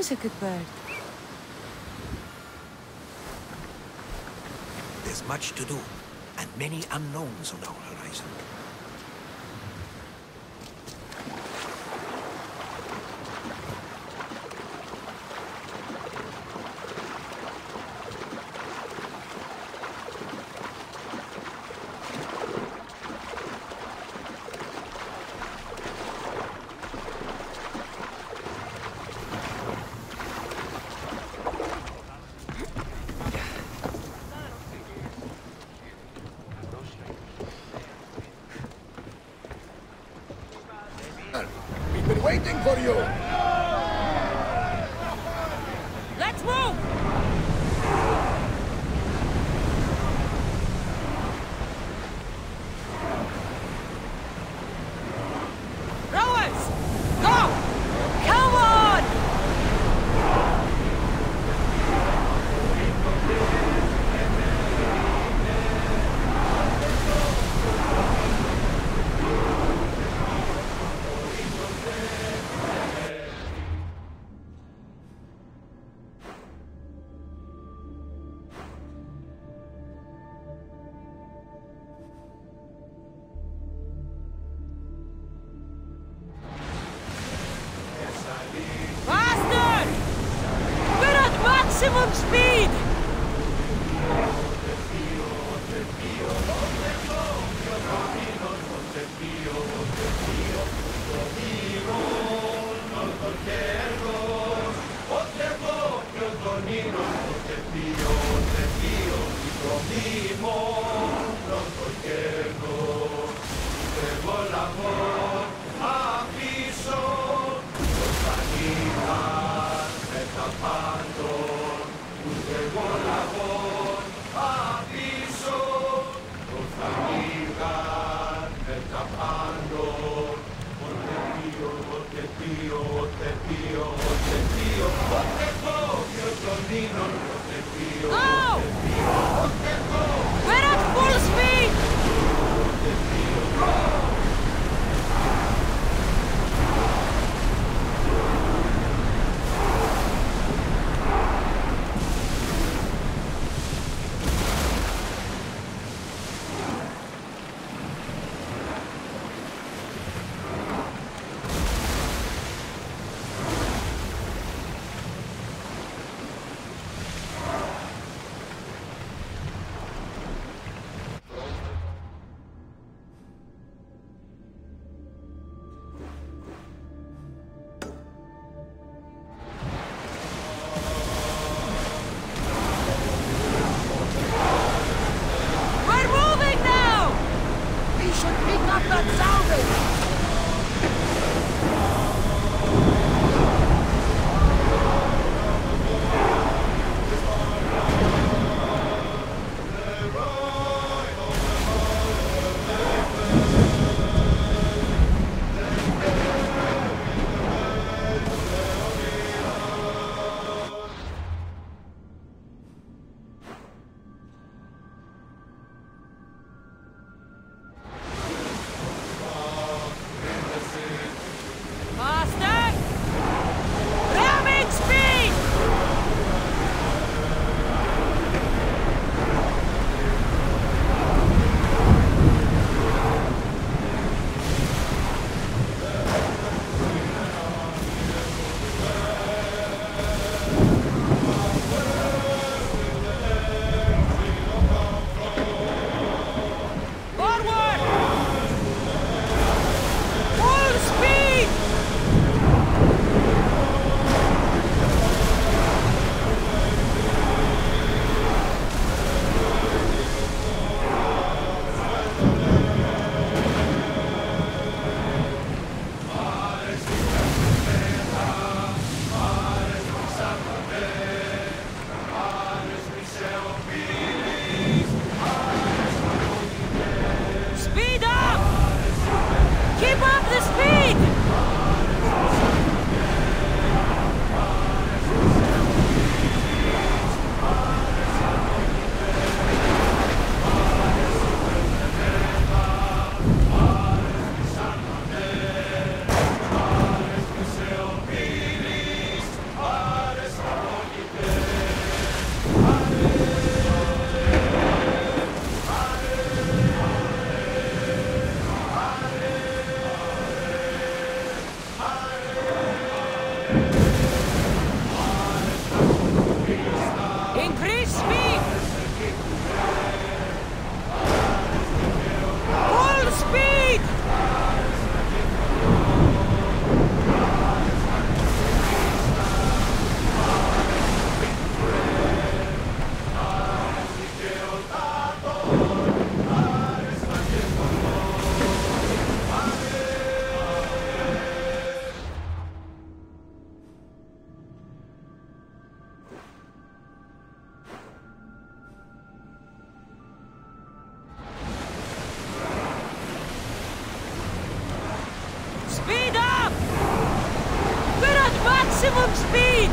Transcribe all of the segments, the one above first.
was a good bird. There's much to do, and many unknowns on our horizon. Speed up! We're at maximum speed!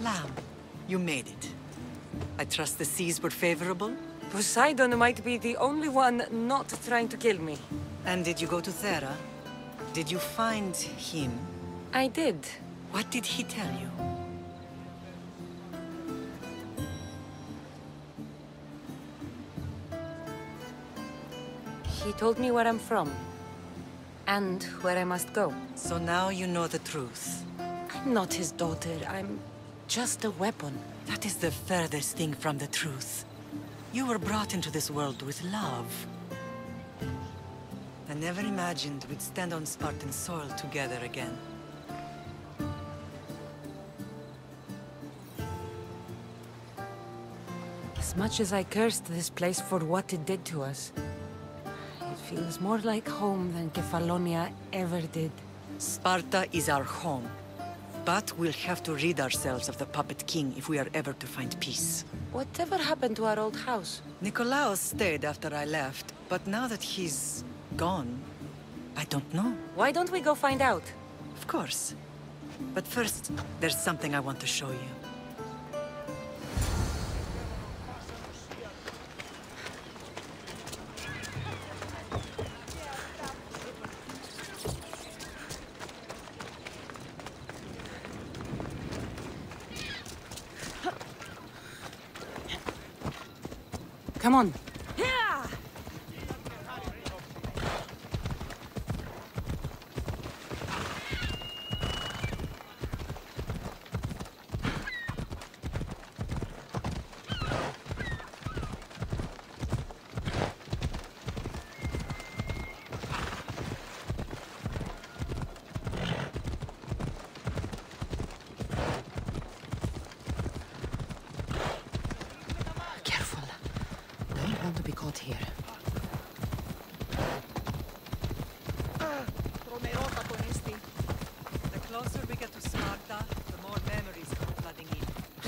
Lamb, you made it. I trust the seas were favorable? Poseidon might be the only one not trying to kill me. And did you go to Thera? Did you find him? I did. What did he tell you? He told me where I'm from. And where I must go. So now you know the truth. I'm not his daughter, I'm... just a weapon. That is the furthest thing from the truth. You were brought into this world with love. I never imagined we'd stand on Spartan soil together again. As much as I cursed this place for what it did to us, it feels more like home than Kefalonia ever did. Sparta is our home. But we'll have to rid ourselves of the puppet king if we are ever to find peace. Whatever happened to our old house? Nikolaos stayed after I left, but now that he's gone, I don't know. Why don't we go find out? Of course. But first, there's something I want to show you. Come on.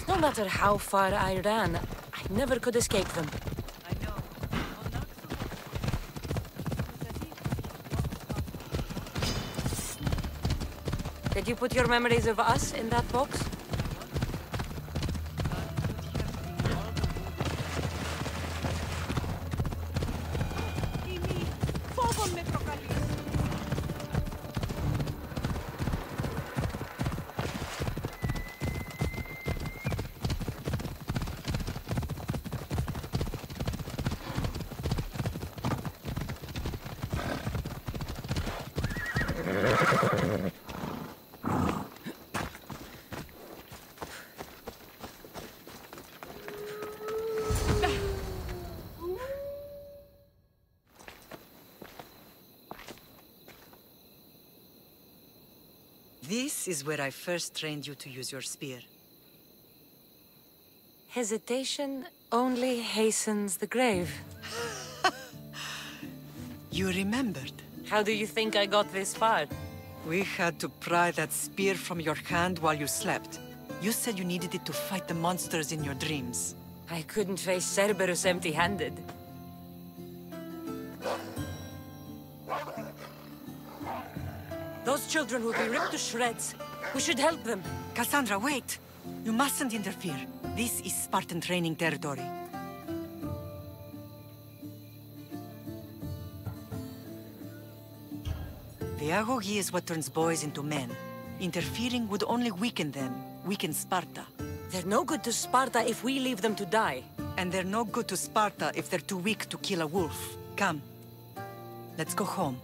No matter how far I ran, I never could escape them. Did you put your memories of us in that box? This is where I first trained you to use your spear. Hesitation only hastens the grave. You remembered. How do you think I got this far? We had to pry that spear from your hand while you slept. You said you needed it to fight the monsters in your dreams. I couldn't face Cerberus empty-handed. Those children will be ripped to shreds. We should help them. Cassandra, wait! You mustn't interfere. This is Spartan training territory. The Agoge is what turns boys into men. Interfering would only weaken them, weaken Sparta. They're no good to Sparta if we leave them to die. And they're no good to Sparta if they're too weak to kill a wolf. Come. Let's go home.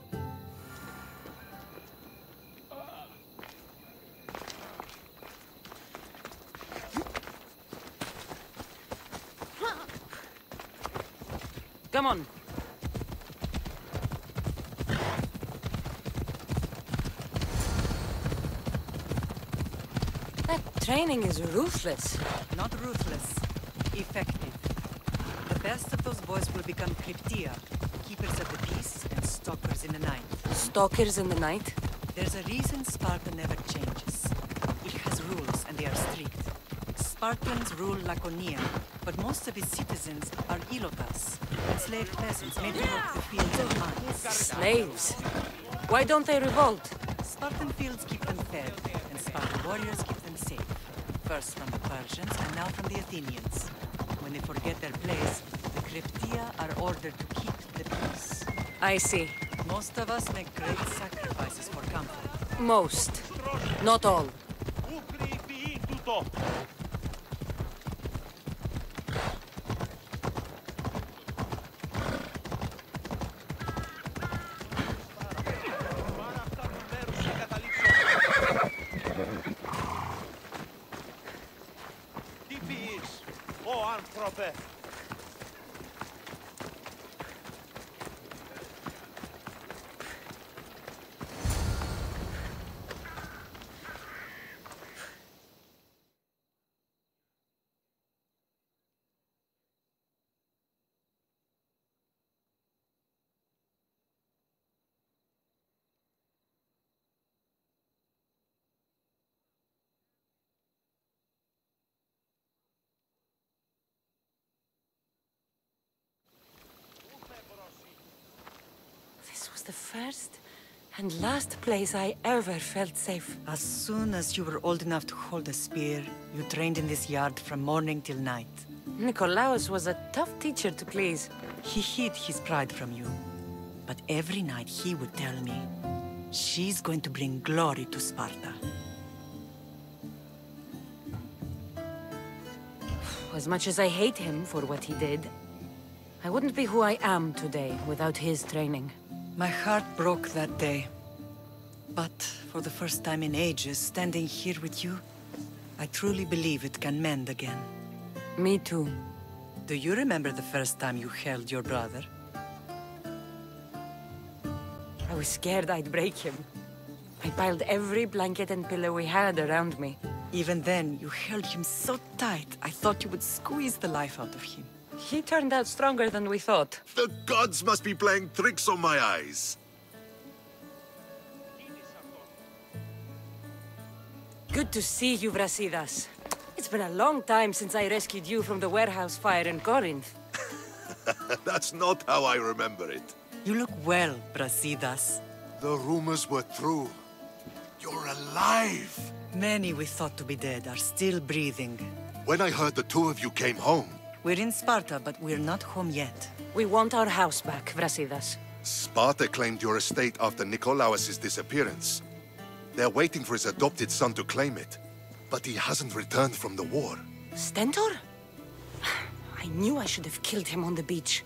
Come on. That training is ruthless. Not ruthless. Effective. The best of those boys will become cryptia. Keepers of the peace and stalkers in the night. Stalkers in the night? There's a reason Sparta never changes. It has rules and they are strict. Spartans rule Laconia, but most of its citizens are Helots, enslaved peasants made to work the fields and mines. Slaves? Why don't they revolt? Spartan fields keep them fed, and Spartan warriors keep them safe. First from the Persians, and now from the Athenians. When they forget their place, the Cryptia are ordered to keep the peace. I see. Most of us make great sacrifices for comfort. Most. Not all. The first and last place I ever felt safe. As soon as you were old enough to hold a spear, you trained in this yard from morning till night. Nikolaos was a tough teacher to please. He hid his pride from you. But every night he would tell me, she's going to bring glory to Sparta. As much as I hate him for what he did, I wouldn't be who I am today without his training. My heart broke that day. But for the first time in ages, standing here with you, I truly believe it can mend again. Me too. Do you remember the first time you held your brother? I was scared I'd break him. I piled every blanket and pillow we had around me. Even then, you held him so tight, I thought you would squeeze the life out of him. He turned out stronger than we thought. The gods must be playing tricks on my eyes. Good to see you, Brasidas. It's been a long time since I rescued you from the warehouse fire in Corinth. That's not how I remember it. You look well, Brasidas. The rumors were true. You're alive! Many we thought to be dead are still breathing. When I heard the two of you came home... We're in Sparta, but we're not home yet. We want our house back, Brasidas. Sparta claimed your estate after Nikolaos' disappearance. They're waiting for his adopted son to claim it. But he hasn't returned from the war. Stentor? I knew I should have killed him on the beach.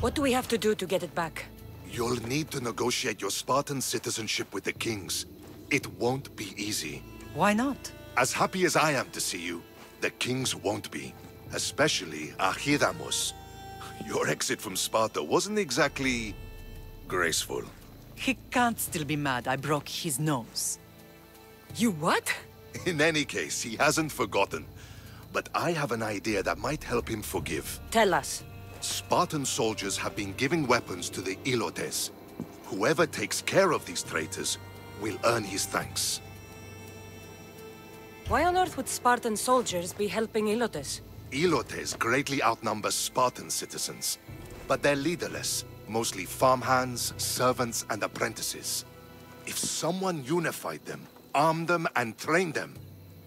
What do we have to do to get it back? You'll need to negotiate your Spartan citizenship with the kings. It won't be easy. Why not? As happy as I am to see you, the kings won't be. Especially Archidamus. Your exit from Sparta wasn't exactly... graceful. He can't still be mad I broke his nose. You what? In any case, he hasn't forgotten. But I have an idea that might help him forgive. Tell us. Spartan soldiers have been giving weapons to the Helots. Whoever takes care of these traitors will earn his thanks. Why on earth would Spartan soldiers be helping Helots? Helots greatly outnumber Spartan citizens, but they're leaderless, mostly farmhands, servants, and apprentices. If someone unified them, armed them, and trained them,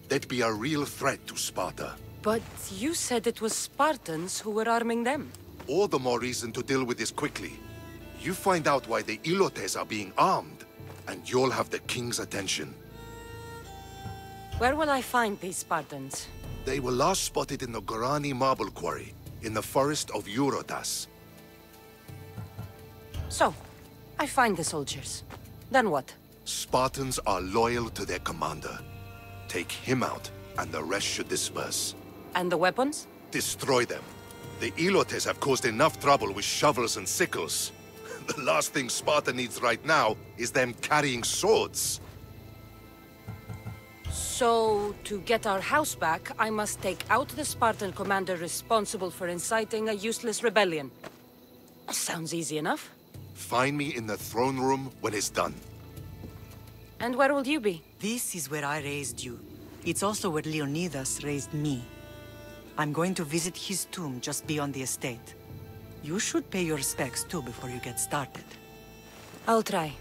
they'd be a real threat to Sparta. But you said it was Spartans who were arming them. All the more reason to deal with this quickly. You find out why the Helots are being armed, and you'll have the king's attention. Where will I find these Spartans? They were last spotted in the Gorani Marble Quarry, in the forest of Eurotas. So, I find the soldiers. Then what? Spartans are loyal to their commander. Take him out, and the rest should disperse. And the weapons? Destroy them. The Helots have caused enough trouble with shovels and sickles. The last thing Sparta needs right now is them carrying swords. So, to get our house back, I must take out the Spartan commander responsible for inciting a useless rebellion. Sounds easy enough. Find me in the throne room when it's done. And where will you be? This is where I raised you. It's also where Leonidas raised me. I'm going to visit his tomb just beyond the estate. You should pay your respects too before you get started. I'll try.